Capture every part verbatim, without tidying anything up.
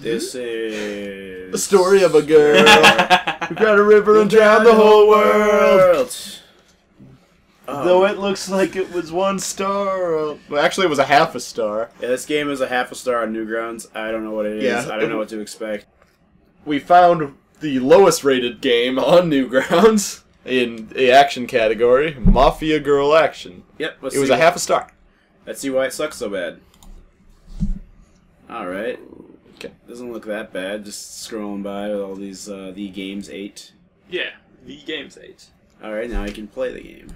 This is... the story of a girl who cried a river and drowned the whole world. Um, Though it looks like it was one star. Well, actually, it was a half a star. Yeah, this game is a half a star on Newgrounds. I don't know what it is. Yeah, I don't know what to expect. We found the lowest rated game on Newgrounds in the action category, Mafia Girl Action. Yep. Let's it was a half a star. Let's see why it sucks so bad. Alright. Okay. Doesn't look that bad, just scrolling by with all these, uh, the games eight. Yeah, the games eight. Alright, now I can play the game.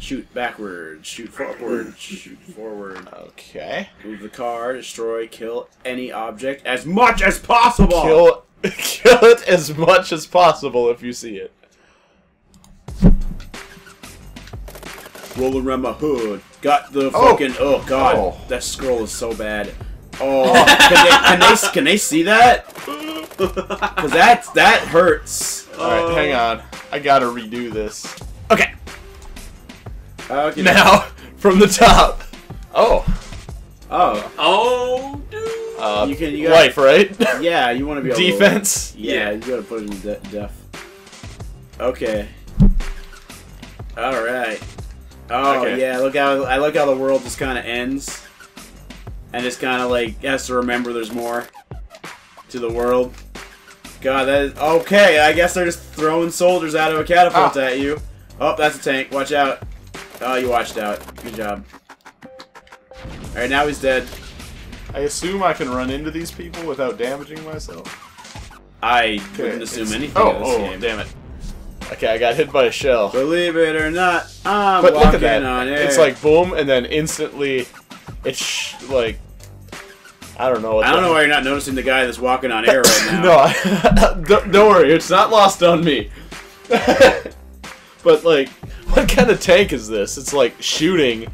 Shoot backward, shoot forward, shoot forward. Okay. Move the car, destroy, kill any object as much as possible! Kill, kill it as much as possible if you see it. Roll around my hood. Got the fucking... Oh, oh god. Oh. That scroll is so bad. Oh, can, they, can, they, can they see that? Because that, that hurts. Alright, oh. Hang on. I gotta redo this. Okay. Okay. Now, from the top. Oh. Oh. Oh, dude. Uh, you can, you gotta, life, right? Yeah, you want to be able defense? To, yeah, yeah, you gotta put it in de def. Okay. Alright. Oh, okay. Yeah, look how, I look how the world just kind of ends. And it's kind of like, has to remember there's more to the world. God, that is... Okay, I guess they're just throwing soldiers out of a catapult ah. at you. Oh, that's a tank. Watch out. Oh, you watched out. Good job. Alright, now he's dead. I assume I can run into these people without damaging myself. I okay, wouldn't assume anything. Oh, this oh game. Damn it. Okay, I got hit by a shell. Believe it or not, I'm but walking look at that. On air. It's like boom, and then instantly, it's sh like, I don't know. What I don't know why you're not noticing the guy that's walking on air right now. No, I, don't, don't worry, it's not lost on me. But like, what kind of tank is this? It's like shooting.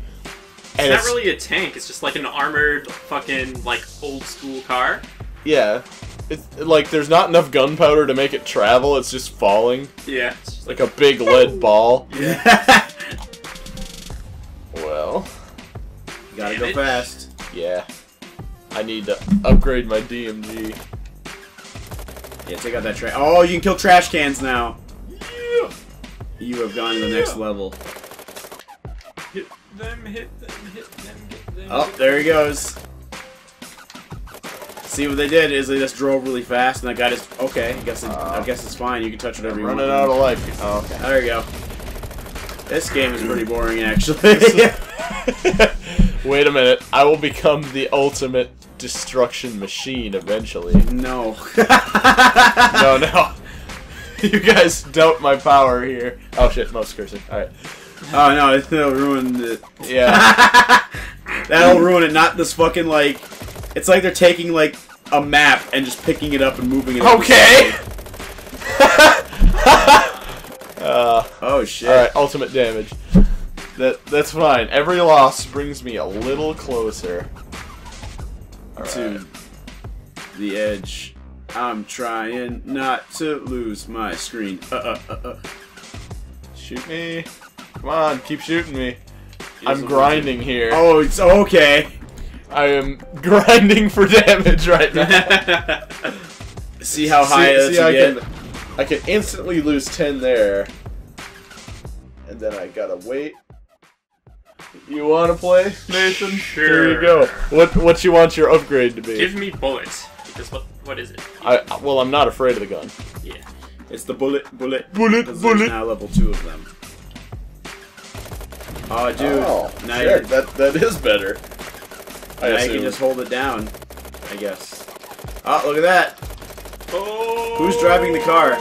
And it's not it's, really a tank. It's just like an armored fucking like old school car. Yeah. It's, like, there's not enough gunpowder to make it travel, it's just falling. Yeah. It's just like a big lead ball. Yeah. Well. You gotta damn go it. Fast. Yeah. I need to upgrade my D M G. Yeah, take out that trash. Oh, you can kill trash cans now. Yeah. You have gone yeah. to the next level. Hit them, hit them, hit them, get them. Oh, there he goes. See what they did is they just drove really fast, and that guy just okay. I guess it, uh, I guess it's fine. You can touch whatever you want. Running out of life. Oh, okay. There you go. This game is pretty boring, actually. Wait a minute. I will become the ultimate destruction machine eventually. No. no, no. You guys doubt my power here. Oh shit, mouse cursor. All right. Oh no, it'll ruin it. Yeah. That'll ruin it. Not this fucking like. It's like they're taking, like, a map and just picking it up and moving it. Okay! uh, oh, shit. Alright, ultimate damage. That That's fine. Every loss brings me a little closer. All right. To the edge. I'm trying not to lose my screen. Uh, uh, uh, uh. Shoot me. Come on, keep shooting me. Here's I'm grinding one. Here. Oh, it's okay. I am grinding for damage right now. See how high see, see I get? Can, I can instantly lose ten there. And then I gotta wait. You wanna play, Nathan? Sure. Here you go. What what you want your upgrade to be? Give me bullets. Because what what is it? I well I'm not afraid of the gun. Yeah. It's the bullet bullet bullet bullet. There's now level two of them. Oh dude. Oh, now sure. That that is better. I, I can just hold it down, I guess. Oh, look at that! Oh. Who's driving the car?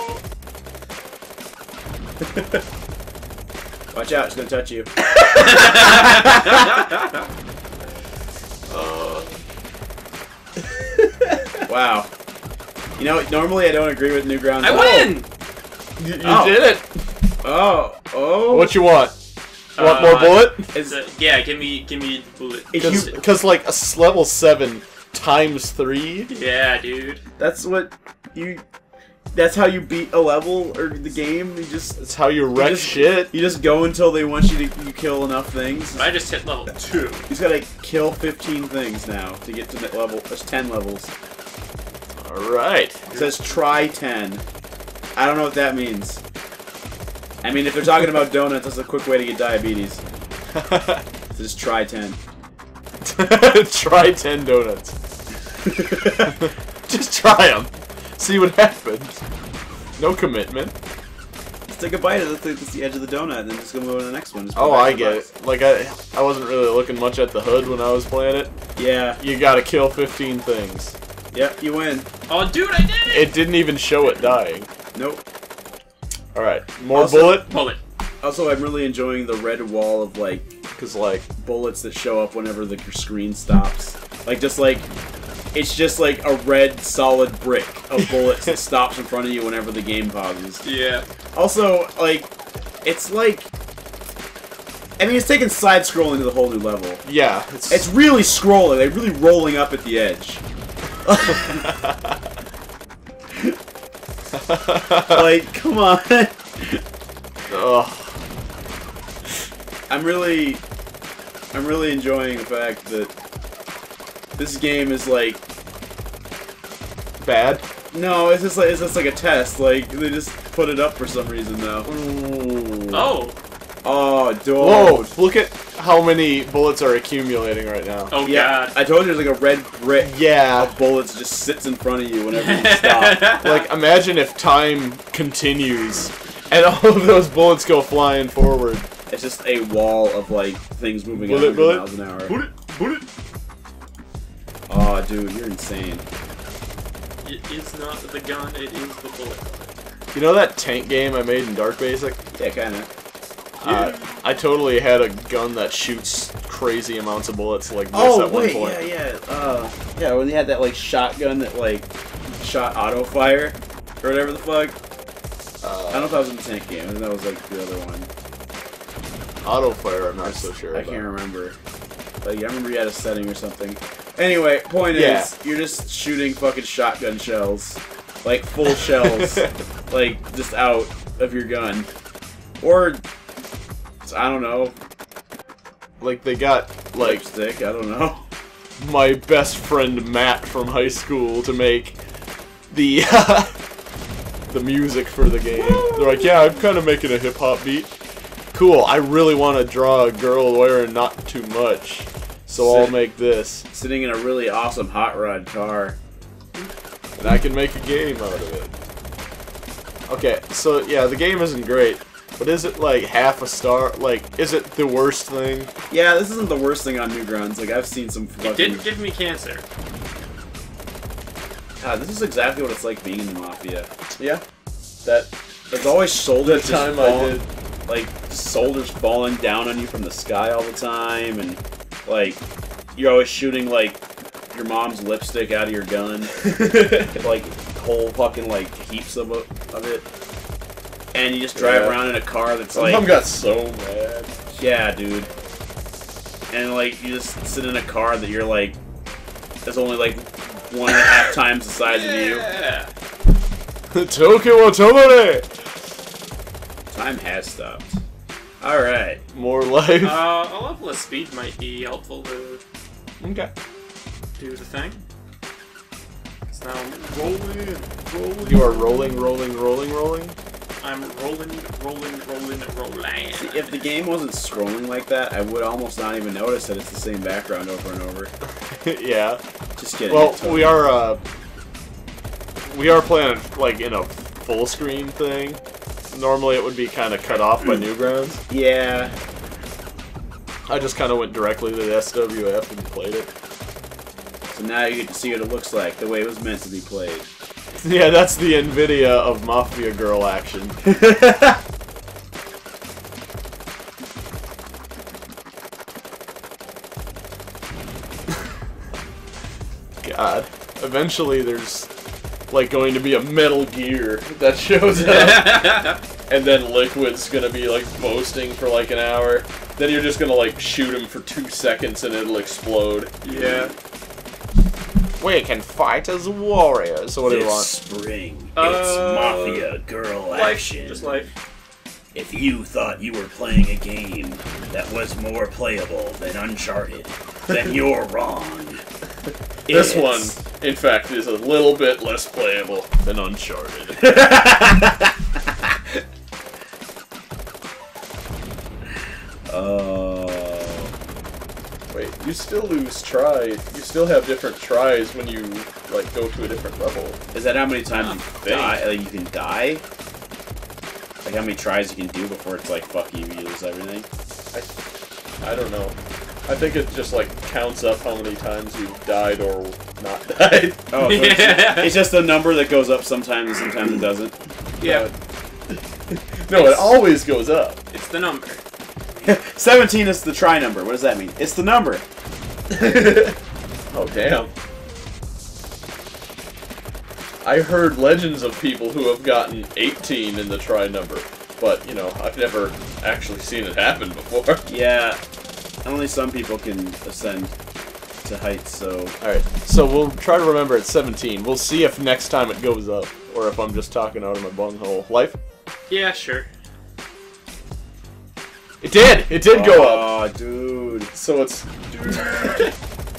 Watch out, it's gonna touch you. uh. Wow. You know, normally I don't agree with Newgrounds. I win! You, you oh. did it! Oh, oh. What you want? Want uh, more bullet? Is uh, yeah, give me, give me bullet. Because like a level seven times three. Yeah, dude. That's what you. That's how you beat a level or the game. You just. That's how you wreck you just, shit. You just go until they want you to you kill enough things. I just hit level two. He's gotta kill fifteen things now to get to that level. There's ten levels. Alright. It says try ten. I don't know what that means. I mean, if they're talking about donuts, that's a quick way to get diabetes. So just try ten. Try ten donuts. Just try them. See what happens. No commitment. Just take a bite of the thing that's the edge of the donut, and then just go move on to the next one. Oh, I get it. Like, I I wasn't really looking much at the hood when I was playing it. Yeah. You gotta kill fifteen things. Yep, you win. Oh, dude, I did it! It didn't even show it dying. Nope. Alright, more also, bullet? Bullet. Also, I'm really enjoying the red wall of, like, cause, like, bullets that show up whenever the, your screen stops. Like, just, like, it's just, like, a red, solid brick of bullets that stops in front of you whenever the game pauses. Yeah. Also, like, it's, like, I mean, it's taking side-scrolling to the whole new level. Yeah. It's, it's really scrolling. They're really rolling up at the edge. Like, come on. Ugh. I'm really, I'm really enjoying the fact that this game is like bad. No, it's just like it's just like a test. Like they just put it up for some reason though. Ooh. Oh. Oh, dude. Whoa! Look at how many bullets are accumulating right now. Oh yeah, God. I told you there's like a red brick. Yeah. Of bullets just sits in front of you whenever you stop. Like imagine if time continues and all of those bullets go flying forward. It's just a wall of like things moving at one hundred miles an hour. Boot it, boot it. Oh, dude, you're insane. It is not the gun, it is the bullet. You know that tank game I made in Dark Basic? Yeah, kinda. Uh, yeah. I totally had a gun that shoots crazy amounts of bullets like this oh, at wait, one point. Oh, yeah, yeah. Uh, yeah, when they had that, like, shotgun that, like, shot auto-fire or whatever the fuck. Uh, I don't know if that was in the tank game. I think that was, like, the other one. Auto-fire, I'm not so sure I about. Can't remember. Like, I remember you had a setting or something. Anyway, point yeah. is, you're just shooting fucking shotgun shells. Like, full shells. Like, just out of your gun. Or... I don't know. Like they got like lipstick, I don't know. My best friend Matt from high school to make the uh, the music for the game. They're like, yeah, I'm kind of making a hip hop beat. Cool. I really want to draw a girl wearing not too much, so Sit I'll make this. Sitting in a really awesome hot rod car, and I can make a game out of it. Okay, so yeah, the game isn't great. But is it like half a star? Like, is it the worst thing? Yeah, this isn't the worst thing on Newgrounds. Like, I've seen some fucking... It didn't give me cancer. God, this is exactly what it's like being in the Mafia. Yeah. That, there's always shoulders the time fall, I did. Like, shoulders falling down on you from the sky all the time, and, like, you're always shooting, like, your mom's lipstick out of your gun. Like, whole fucking, like, heaps of, of it. And you just drive yeah. around in a car that's like... Mom got so mad. Yeah, dude. And, like, you just sit in a car that you're, like... That's only, like, one and a half times the size yeah. of you. Tokyo Otobore! Time has stopped. Alright. More life. Uh, a level of speed might be helpful to... Okay. Do the thing. It's now rolling, rolling... You are rolling, rolling, rolling, rolling? I'm rolling, rolling, rolling, rolling. See, if the game wasn't scrolling like that, I would almost not even notice that it's the same background over and over. Yeah. Just kidding. Well, totally. we are, uh... We are playing, like, in a full-screen thing. Normally it would be kind of cut off by Newgrounds. Yeah. I just kind of went directly to the S W F and played it. So now you get to see what it looks like, the way it was meant to be played. Yeah, that's the NVIDIA of Mafia Girl Action. God. Eventually there's, like, going to be a Metal Gear that shows up. And then Liquid's gonna be, like, boasting for, like, an hour. Then you're just gonna, like, shoot him for two seconds and it'll explode. Yeah. We can fight as warriors. So what do you want? Spring, uh, it's Mafia Girl life, Action. Just life. If you thought you were playing a game that was more playable than Uncharted, then you're wrong. This one, in fact, is a little bit less playable than Uncharted. Oh. Wait, you still lose try. You still have different tries when you, like, go to a different level. Is that how many times you die? Like, you can die? Like, how many tries you can do before it's like, fuck you, you lose everything? I, I don't know. I think it just, like, counts up how many times you've died or not died. Oh, so yeah. it's, just, it's just a number that goes up sometimes and sometimes it doesn't. Yeah. Uh, no, it's, it always goes up. It's the number. seventeen is the try number. What does that mean? It's the number. Oh, damn. I heard legends of people who have gotten eighteen in the try number, but, you know, I've never actually seen it happen before. Yeah. Only some people can ascend to heights, so... Alright, so we'll try to remember it's seventeen. We'll see if next time it goes up, or if I'm just talking out of my bunghole. Life? Yeah, sure. It did! It did oh, go up! Aw, dude. So it's...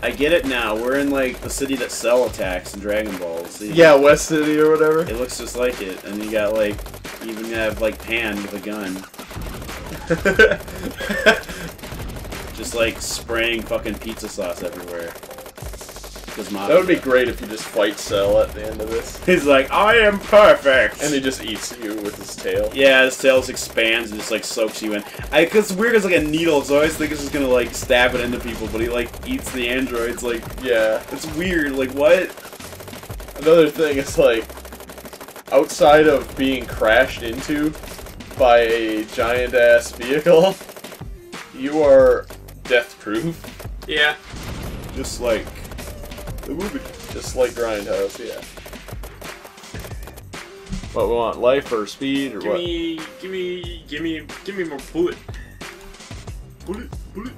I get it now. We're in, like, the city that Cell attacks in Dragon Ball. See? Yeah, West City or whatever. It looks just like it. And you got, like... You even have, like, Pan with a gun. Just like spraying fucking pizza sauce everywhere. That would be great if you just fight Cell at the end of this. He's like, I am perfect! And he just eats you with his tail. Yeah, his tail just expands and just like soaks you in. I, cause it's weird, it's like a needle, so I always think it's just gonna like stab it into people, but he like eats the androids, like, yeah. It's weird, like what? Another thing is like, outside of being crashed into by a giant ass vehicle, you are... Death Proof? Yeah. Just like the movie. Just like Grindhouse, yeah. What we want, life or speed or give what? Gimme, gimme, gimme, gimme more bullet. Bullet, bullet.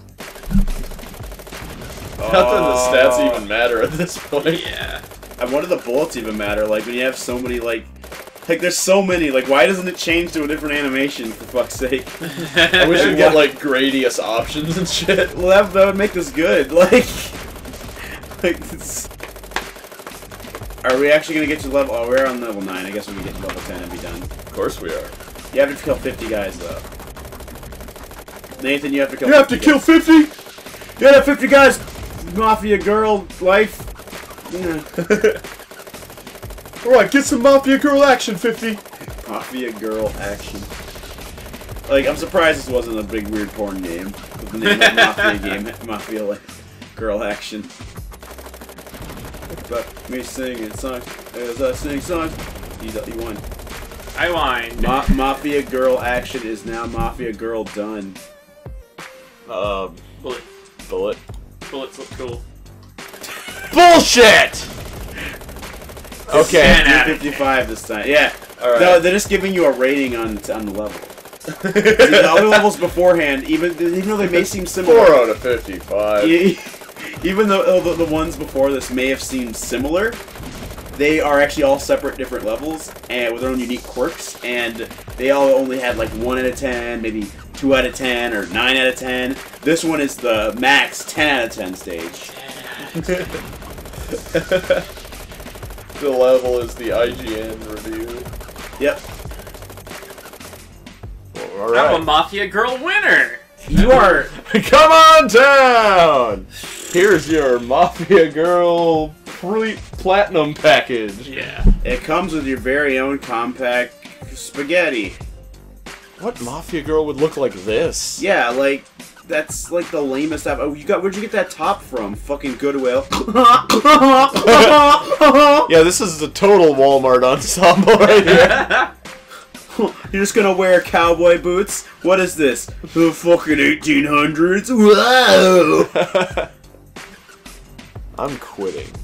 Not uh, that the stats even matter at this point. Yeah. And what do the bullets even matter? Like when you have so many, like, like there's so many. Like why doesn't it change to a different animation? For fuck's sake! I wish you'd get like Gradius options and shit. Well, that, that would make this good. Like, like, it's... are we actually gonna get to level? Oh, we're on level nine. I guess we can get to level ten and be done. Of course we are. You have to kill fifty guys though. Nathan, you have to kill. You have to kill fifty. You have fifty guys. Mafia Girl Life. Yeah. Alright, get some Mafia Girl Action, fifty! Mafia Girl Action. Like, I'm surprised this wasn't a big weird porn name. With the name of Mafia game, Mafia like, Girl Action. But me singing song, as I sing song, you, you won. I won. Ma Mafia Girl Action is now Mafia Girl Done. Uh, bullet. Bullet. Bullets look cool. Bullshit! Okay, fifty-five this time. Yeah. All right. No, they're just giving you a rating on on the level. The other levels beforehand, even even though they may seem similar. Four out of fifty-five. Even though the, the ones before this may have seemed similar, they are actually all separate, different levels, and with their own unique quirks. And they all only had like one out of ten, maybe two out of ten, or nine out of ten. This one is the max ten out of ten stage. The level is the I G N review. Yep. Well, all right. I'm a Mafia Girl winner! You are... Come on down! Here's your Mafia Girl pre Platinum package. Yeah. It comes with your very own compact spaghetti. What Mafia Girl would look like this? Yeah, like... That's like the lamest I've. Oh, you got. Where'd you get that top from? Fucking Goodwill. Yeah, this is the total Walmart ensemble right here. You're just gonna wear cowboy boots? What is this? The fucking eighteen hundreds? Whoa! I'm quitting.